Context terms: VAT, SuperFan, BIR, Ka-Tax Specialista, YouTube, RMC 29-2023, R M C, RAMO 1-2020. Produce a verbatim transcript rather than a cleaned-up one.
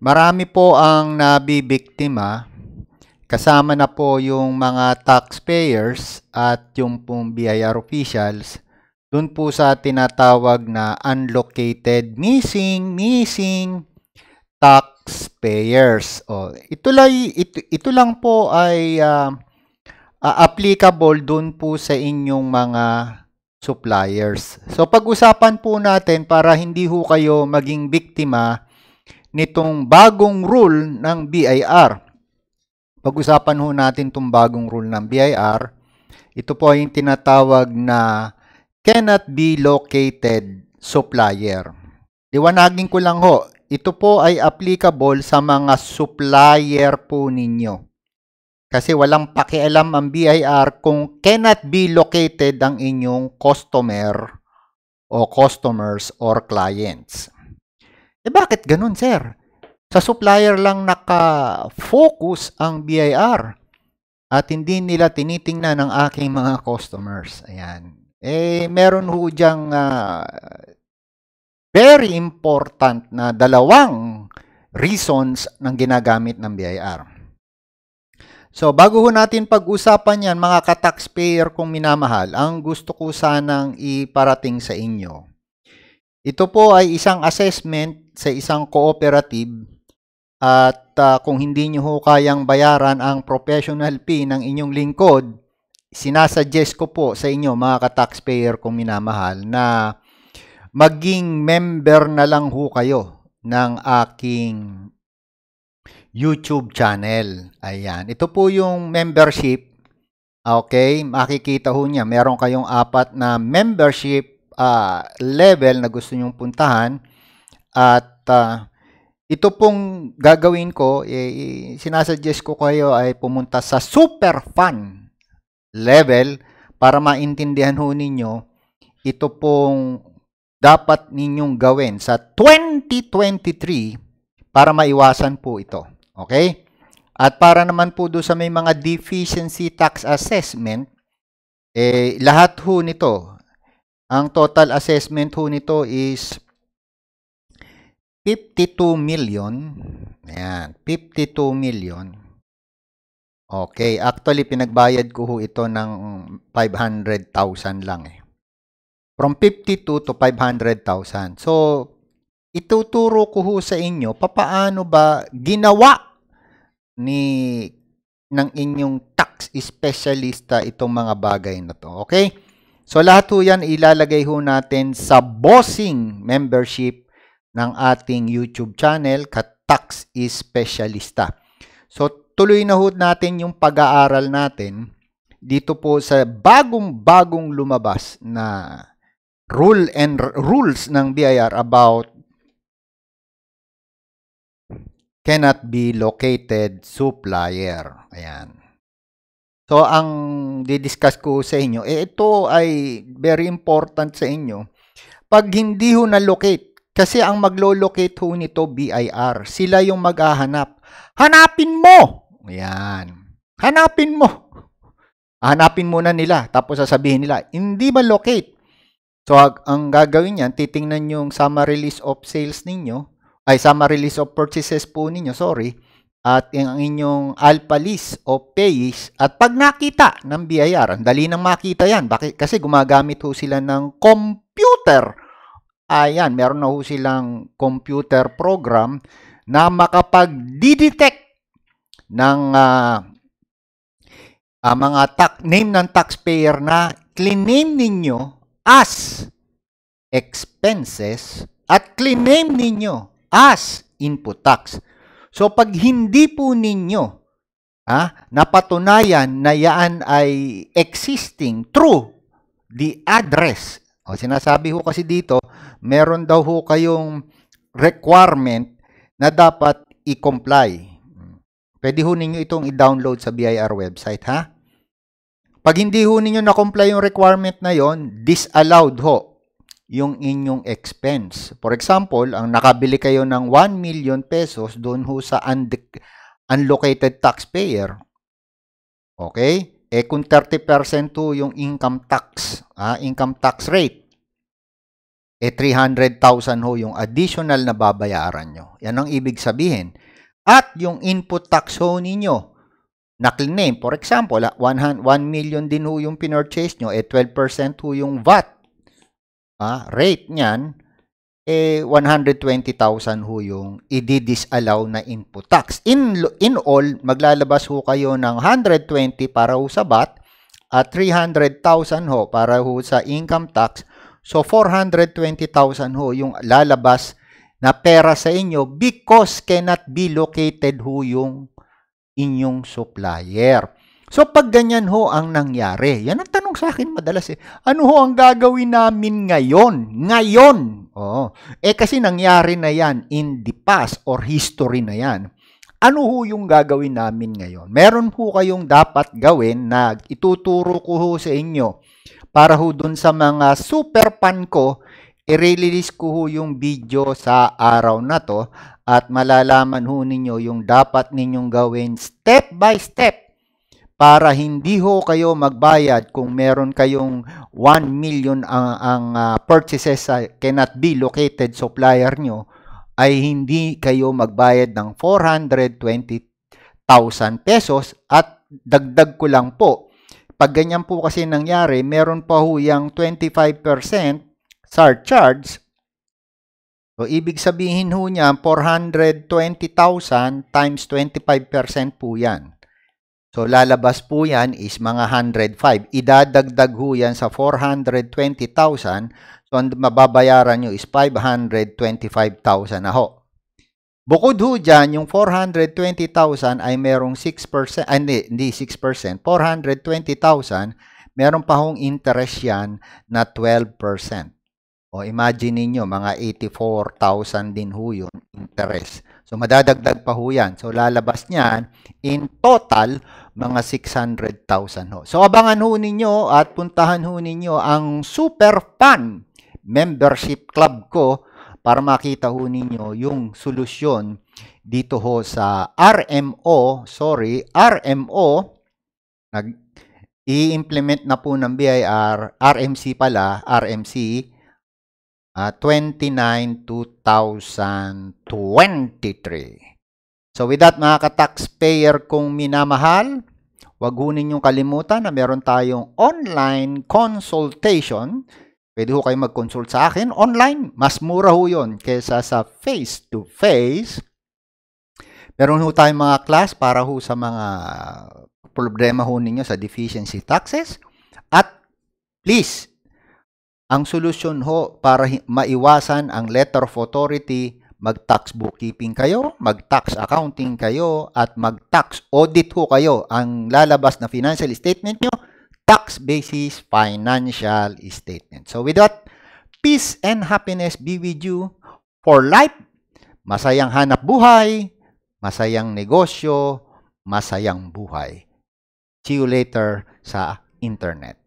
Marami po ang nabibiktima, kasama na po yung mga taxpayers at yung pong B I R officials, dun po sa tinatawag na unlocated missing, missing taxpayers. O, ito, lang, ito, ito lang po ay uh, uh, applicable dun po sa inyong mga suppliers. So, pag-usapan po natin para hindi ho kayo maging biktima nitong bagong rule ng B I R. Pag-usapan ho natin itong bagong rule ng B I R. Ito po ay yung tinatawag na cannot be located supplier. Liwanagin ko lang ho, ito po ay applicable sa mga supplier po ninyo. Kasi walang pakialam ang B I R kung cannot be located ang inyong customer o customers or clients. Eh bakit ganun, sir? Sa supplier lang naka-focus ang B I R at hindi nila tinitingnan ang aking mga customers. Ayan. Eh, meron ho dyang uh, very important na dalawang reasons ng ginagamit ng B I R. So, bago ho natin pag-usapan yan, mga ka-taxpayer kong minamahal, ang gusto ko sanang iparating sa inyo. Ito po ay isang assessment sa isang cooperative at uh, kung hindi nyo ho kayang bayaran ang professional fee ng inyong lingkod, sinasuggest ko po sa inyo mga ka-taxpayer kung minamahal na maging member na lang ho kayo ng aking YouTube channel. Ayan. Ito po yung membership. Okay. Makikita ho niya. Meron kayong apat na membership uh, level na gusto nyong puntahan. At uh, ito pong gagawin ko, eh, sinasuggest ko kayo ay pumunta sa super fun level para maintindihan ho ninyo ito pong dapat ninyong gawin sa twenty twenty-three para maiwasan po ito. Okay? At para naman po do sa may mga deficiency tax assessment, eh, lahat ho nito, ang total assessment ho nito is fifty-two million. Ayan, fifty-two million. Okay, actually pinagbayad ko ho ito ng five hundred thousand lang eh. From fifty-two to five hundred thousand. So, ituturo ko ho sa inyo papaano ba ginawa ni ng inyong tax specialista itong mga bagay na to. Okay? So, lahat ho yan ilalagay ho natin sa bossing membership ng ating YouTube channel, Ka-Tax Specialista. So, tuloy na ho natin yung pag-aaral natin dito po sa bagong-bagong lumabas na rule and rules ng B I R about cannot be located supplier. Ayan. So, ang didiscuss ko sa inyo, eh, ito ay very important sa inyo. Pag hindi ho na-locate, kasi ang maglo-locate ho nito B I R, sila yung maghahanap. Hanapin mo! Ayan. Hanapin mo. Hanapin muna nila. Tapos sasabihin nila, hindi ba locate? So, ang gagawin niyan, titingnan yung summary list of sales ninyo, ay summary list of purchases po ninyo, sorry, at ang inyong alpha list of pays. At pag nakita ng B I R, ang dali nang makita yan. Bakit? Kasi gumagamit ho sila ng computer. Ayan, meron na ho silang computer program na makapag-detect ng uh, uh, mga name ng taxpayer na claim ninyo as expenses at claim ninyo as input tax. So, pag hindi po ninyo ah, napatunayan na yan ay existing through the address. O, sinasabi ho kasi dito, meron daw ho kayong requirement na dapat i-comply. Pwede ho ninyo itong i-download sa B I R website, ha? Pag hindi ho ninyo na-comply yung requirement na yon, disallowed ho yung inyong expense. For example, ang nakabili kayo ng one million pesos doon ho sa unlocated taxpayer. Okay? Eh, kung thirty percent to yung income tax, ah, income tax rate, eh three hundred thousand ho yung additional na babayaran nyo. Yan ang ibig sabihin. At yung input tax ho ninyo, na claim, for example, one million din ho yung pinurchase nyo, eh twelve percent ho yung V A T. Ah, rate nyan, eh one hundred twenty thousand ho yung i-disallow na input tax. In, in all, maglalabas ho kayo ng one hundred twenty para ho sa V A T at three hundred thousand ho para ho sa income tax. So, four hundred twenty thousand ho yung lalabas na pera sa inyo because cannot be located ho yung inyong supplier. So, pag ganyan ho ang nangyari, yan ang tanong sa akin madalas eh, ano ho ang gagawin namin ngayon? Ngayon! Oh, eh kasi nangyari na yan in the past or history na yan. Ano ho yung gagawin namin ngayon? Meron ho kayong dapat gawin na ituturo ko ho sa inyo. Para ho dun sa mga super fan ko, i-release ko ho yung video sa araw na to at malalaman ho ninyo yung dapat ninyong gawin step by step para hindi ho kayo magbayad kung meron kayong one million ang, ang uh, purchases sa cannot be located supplier nyo ay hindi kayo magbayad ng four hundred twenty thousand pesos at dagdag ko lang po. Pag ganyan po kasi nangyari, meron pa ho yung twenty-five percent surcharge. So, ibig sabihin ho niya, four hundred twenty thousand times twenty-five percent po yan. So, lalabas po yan is mga one hundred five. Idadagdag ho yan sa four hundred twenty thousand. So, ang mababayaran nyo is five hundred twenty-five thousand na ho. Bukod ho dyan, yung four hundred twenty thousand ay merong six percent, ay, hindi, hindi six percent, four hundred twenty thousand, meron pa hong interest yan na twelve percent. O imagine niyo mga eighty-four thousand din ho yun interest. So madadagdag pa ho yan. So lalabas niyan, in total, mga six hundred thousand ho. So abangan ho ninyo at puntahan ho ninyo ang Super Fan Membership Club ko para makita ho ninyo yung solusyon dito ho sa R M O, sorry, R M O, i-implement na po ng B I R, R M C pala, R M C, uh, twenty-nine two thousand twenty-three. So with that, mga ka-taxpayer kung minamahal, wag ho ninyong kalimutan na meron tayong online consultation. Pwede ho kayo mag-consult sa akin online. Mas mura ho yun kesa sa face-to-face. Meron ho tayong mga class para ho sa mga problema ho ninyo sa deficiency taxes. At please, ang solusyon ho para maiwasan ang letter of authority, mag-tax bookkeeping kayo, mag-tax accounting kayo, at mag-tax audit ho kayo. Ang lalabas na financial statement nyo, tax basis financial statement. So with that, peace and happiness be with you for life. Masayang hanap buhay, masayang negosyo, masayang buhay. See you later sa internet.